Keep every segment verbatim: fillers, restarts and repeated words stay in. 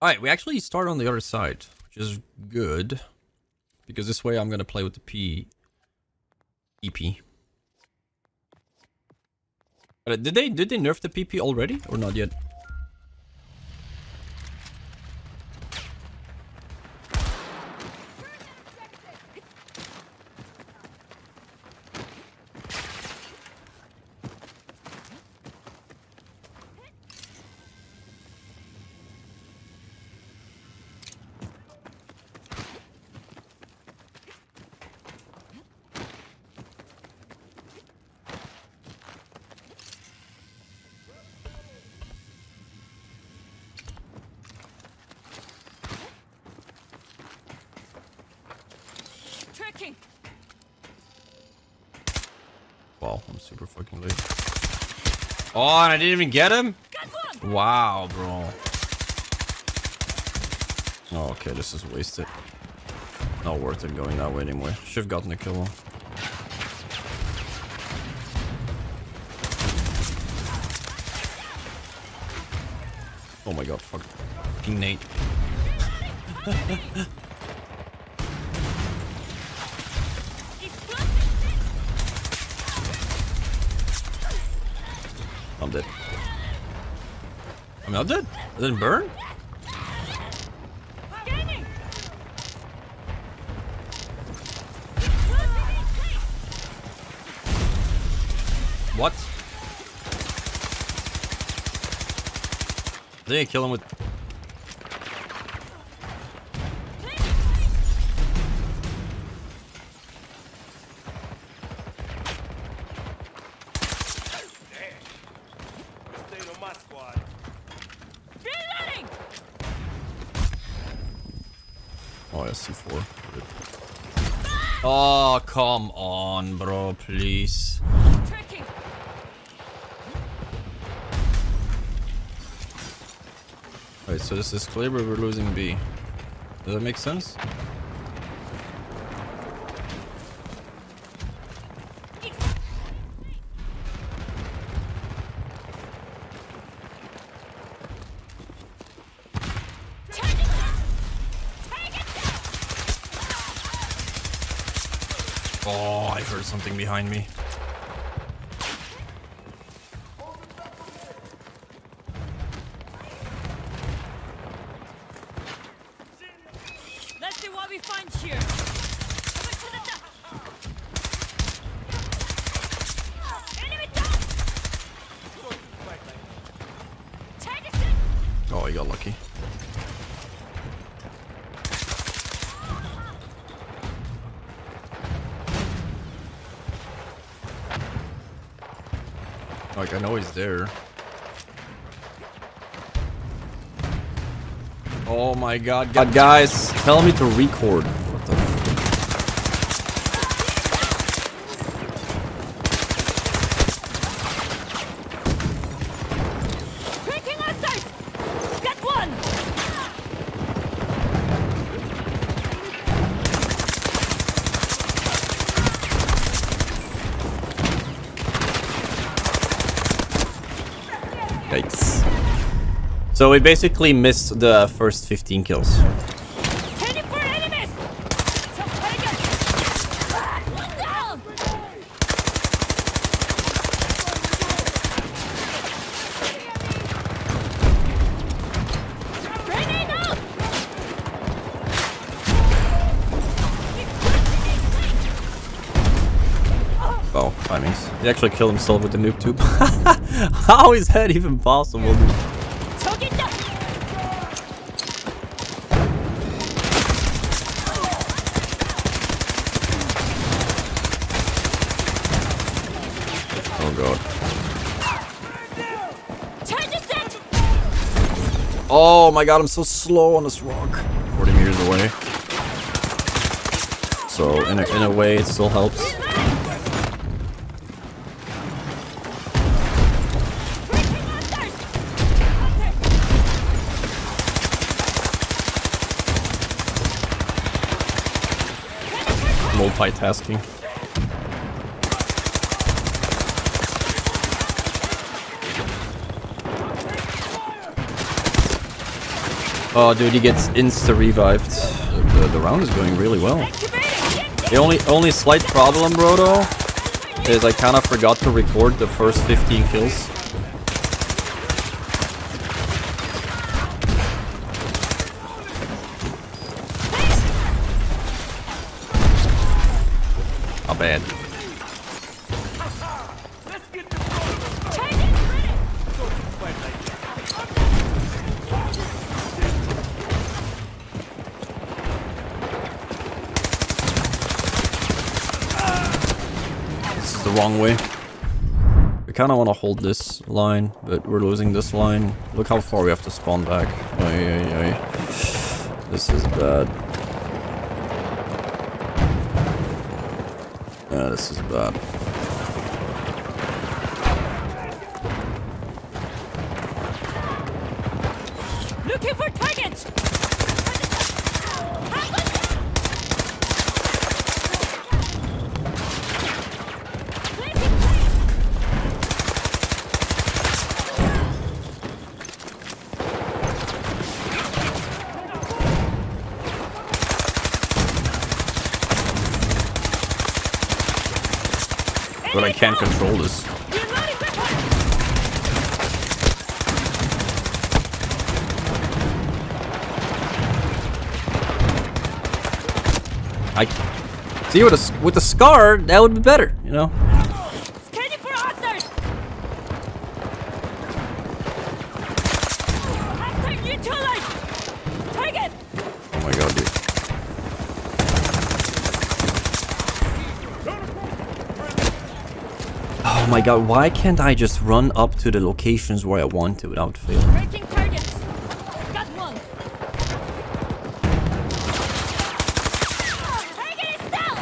Alright, we actually start on the other side, which is good. Because this way I'm gonna play with the P... P P. But did they, did they nerf the P P already? Or not yet? Wow, I'm super fucking late. Oh, and I didn't even get him? Wow, bro. Oh, okay, this is wasted. Not worth it going that way anyway. Should have gotten a kill on. Oh my god, fuck. King Nate. I'm dead. I'm not dead? I didn't burn? What? Did I kill him with... Oh, yeah, C four. Oh, come on, bro, please. Tracking. Wait, so this is clear, but we're losing B. Does that make sense? Oh, I heard something behind me. Let's see what we find here. Oh, he got lucky. Like, I know he's there. Oh my god, god guys, tell me to record. What the fuck? Taking our sight! Get one! Yikes. So we basically missed the first fifteen kills. Oh, timings. He actually killed himself with the noob tube. How is that even possible, dude? Oh god. Oh my god, I'm so slow on this rock. forty meters away. So in a, in a way, it still helps. Multitasking. Oh, dude, he gets insta-revived. The, the round is going really well. The only only slight problem, Roto, is I kind of forgot to record the first fifteen kills. How bad. The wrong way. We kind of want to hold this line, but we're losing this line. Look how far we have to spawn back. Oy, oy, oy. This is bad. Yeah, this is bad. Looking for targets. But I can't control this. I see with a with a scar that would be better, you know. Oh my god, dude. Oh my god, why can't I just run up to the locations where I want to without fail? Breaking targets. Got one. Target is down.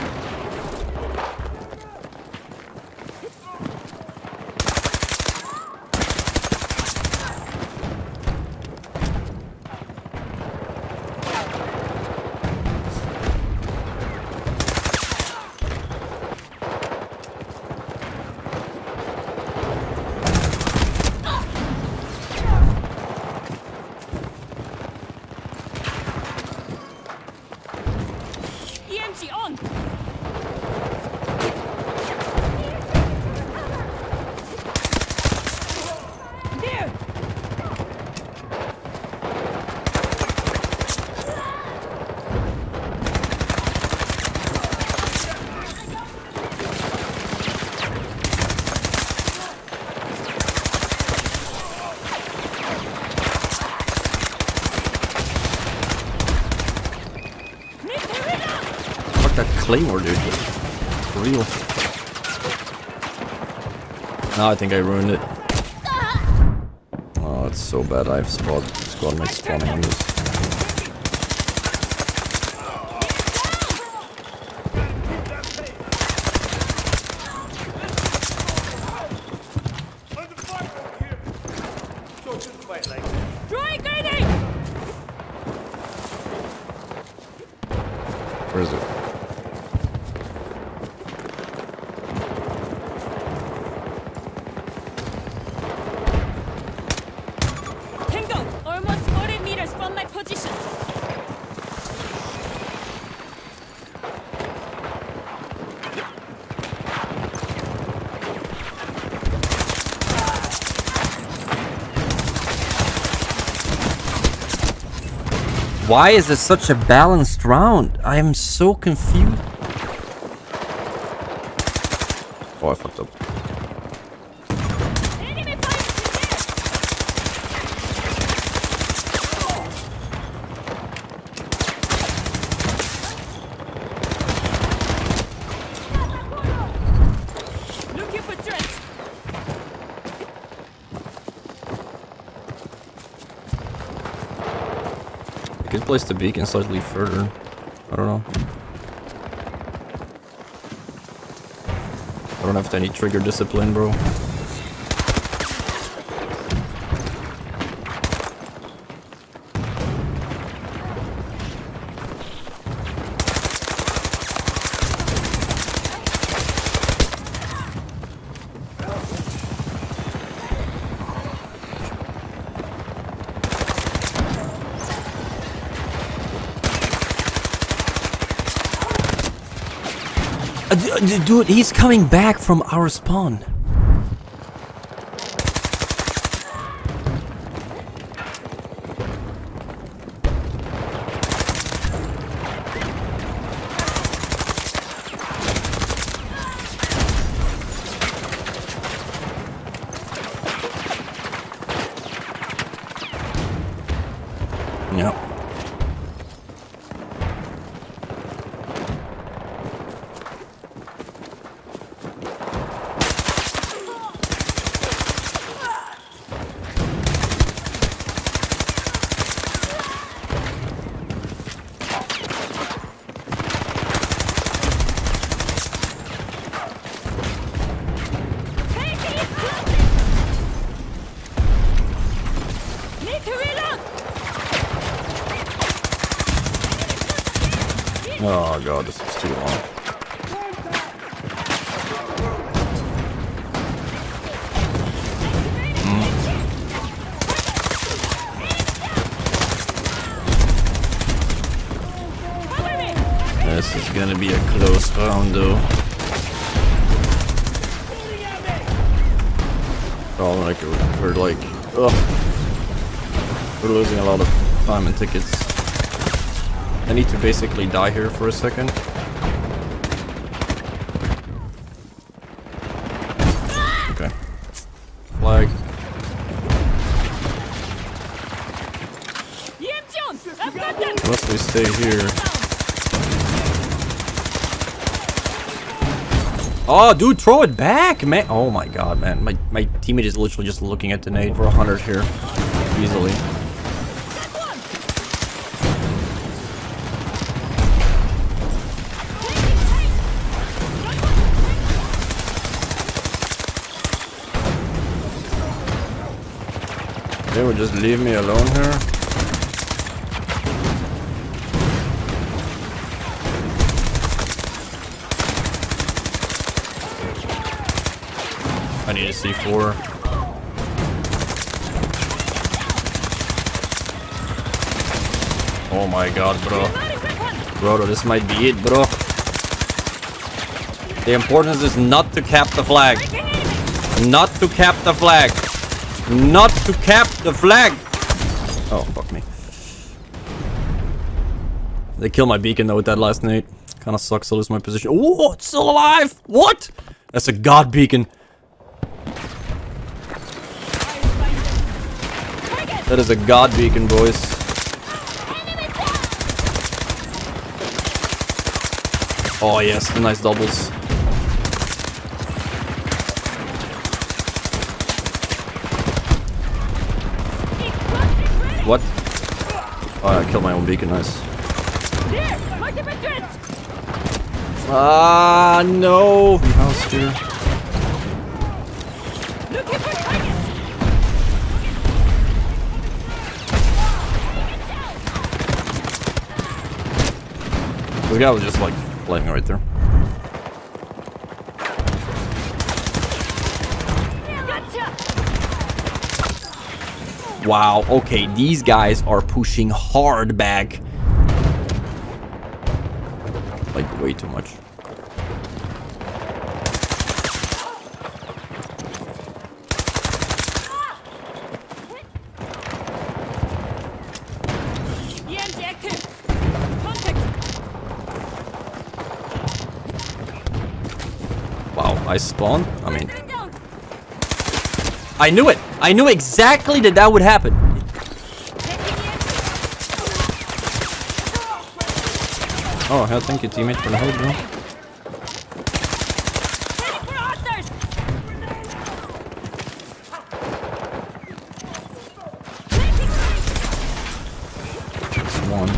On. There. That claymore, dude. For real. Now I think I ruined it. Oh, it's so bad. I've spot squad mates spawning on this. Where is it? Why is this such a balanced round? I am so confused. Oh, I fucked up. I could place the beacon slightly further. I don't know. I don't have any trigger discipline, bro. Uh, dude, he's coming back from our spawn. Oh god, this is too long. Mm. This is gonna be a close round though. Oh, like we're like, oh, we're losing a lot of time and tickets. I need to basically die here for a second. Okay. Flag. Unless we stay here. Oh, dude, throw it back, man. Oh my god, man. My, my teammate is literally just looking at the nade. Over one hundred here. Easily. They would just leave me alone here. I need a C four. Oh my god, bro. Bro, this might be it, bro. The importance is not to cap the flag. Not to cap the flag. Not to cap the flag! Oh, fuck me. They killed my beacon though with that last nade. Kinda sucks to lose my position. Oh, it's still alive! What?! That's a god beacon. That is a god beacon, boys. Oh yes, nice doubles. What? Oh, I killed my own beacon, nice. Ah, uh, no! House here. This guy was just like playing right there. Wow, okay, these guys are pushing hard back. Like, way too much. Wow, I spawned? I mean... I knew it! I knew exactly that that would happen. Oh, hell, thank you, teammate, for the help, bro. Just one.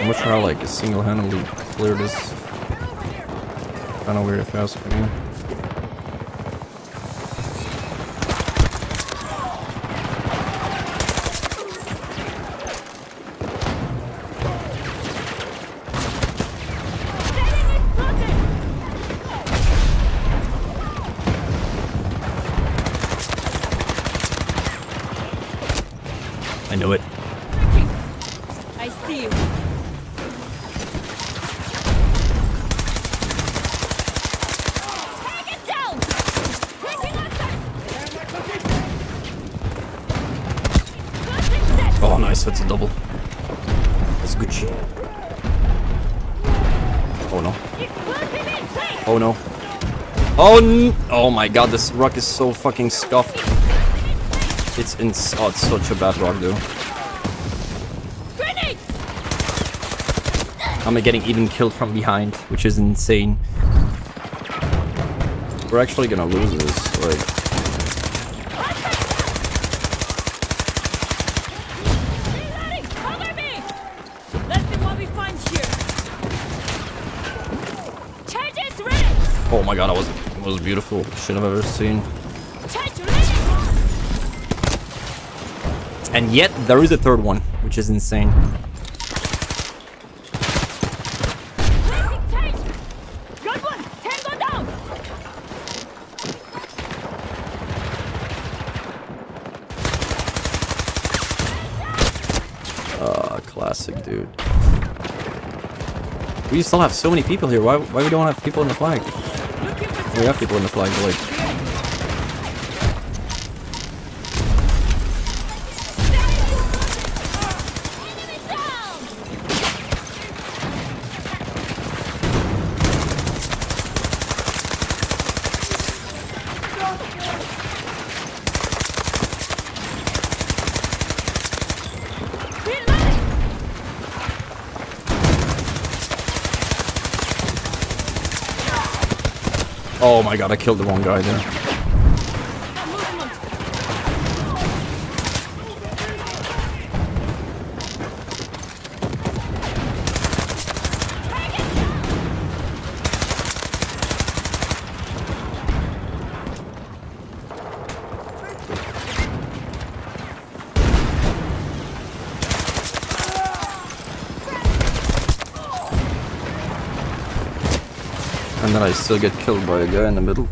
I'm not sure how, like, single-handedly clear this. Kind of weird fast for me. I knew it. I see you. nice, that's a double. That's Gucci. Oh no. Oh no. Oh no. Oh my god, this rock is so fucking scuffed. It's in. Oh, it's such a bad rock, dude. I'm getting even killed from behind, which is insane. We're actually gonna lose this, like. Oh my god, that was it was beautiful shit I've ever seen. And yet there is a third one, which is insane. Uh, classic, dude. We still have so many people here. Why why we don't have people in the flag? We have people in the flag, like. Oh my god, I killed the wrong guy there. And then I still get killed by a guy in the middle.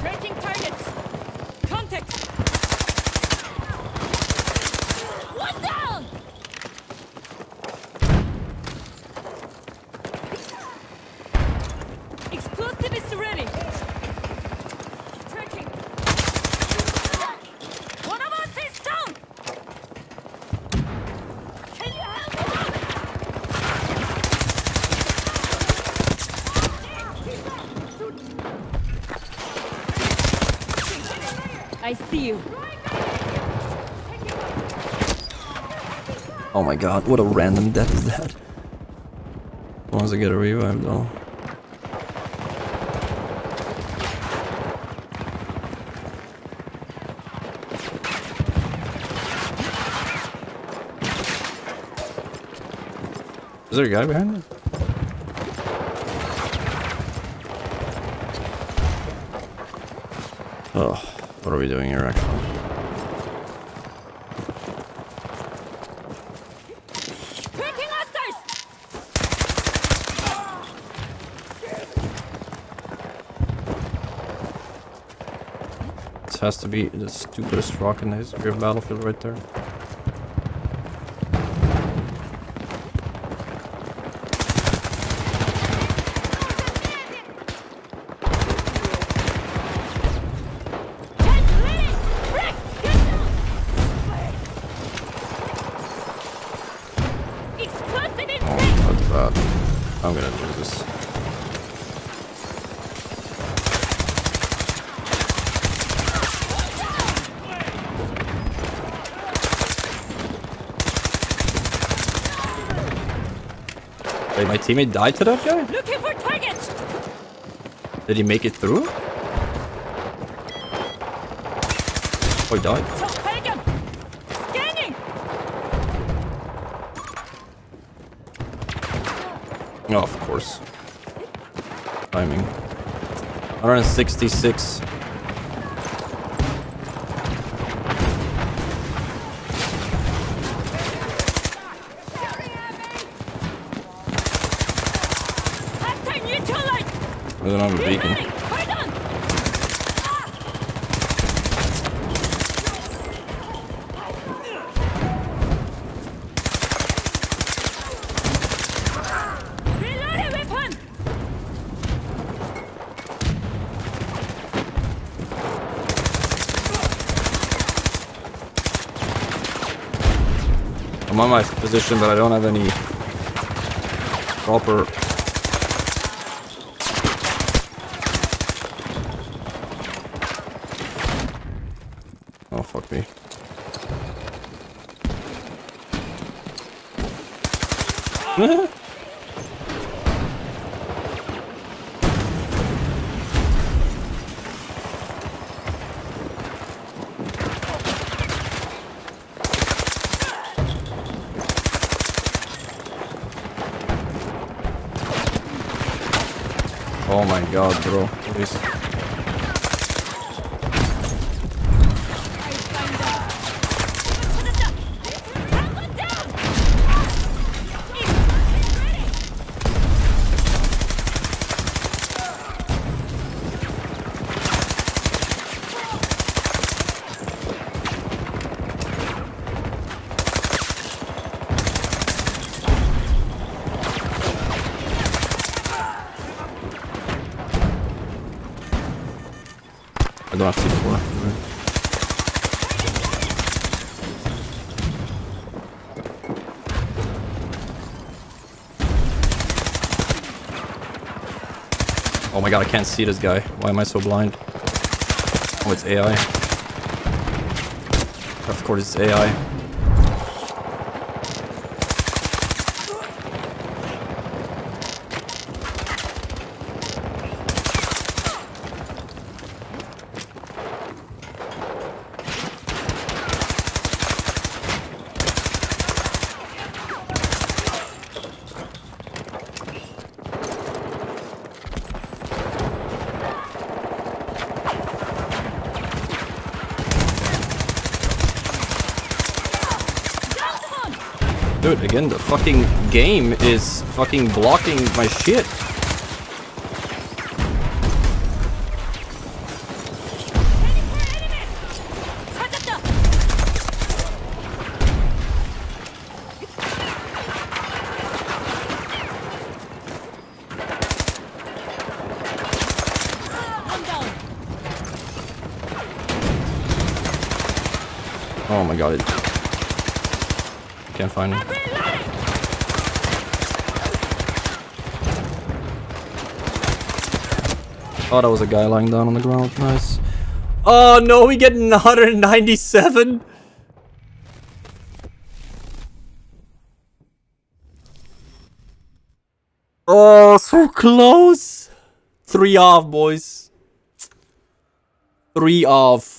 Breaking targets. Contact. One down. Explosive is ready. Tracking. One of us is down. Can you help? I see you. Oh my god, what a random death is that. Once I get a revive though. Is there a guy behind me? Oh. What are we doing here, actually? This has to be the stupidest rock in the history of Battlefield right there. But I'm gonna do this. Wait, my teammate died to that guy? Looking for targets. Did he make it through? Oh, he died. Oh, of course. Timing. one sixty-six. I don't have a beacon. I'm I'm on my position, but I don't have any proper... Oh, fuck me. Oh my god, bro. Please. I don't have to see before. Right. Oh my god, I can't see this guy. Why am I so blind? Oh, it's A I. Of course it's A I. Dude, again, the fucking game is fucking blocking my shit. Oh my god, it... Can't find him. Oh, that was a guy lying down on the ground. Nice. Oh no, we get one hundred ninety-seven. Oh, so close. Three off, boys. Three off.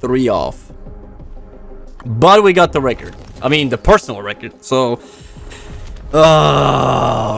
Three off, but we got the record. I mean, the personal record. So, uh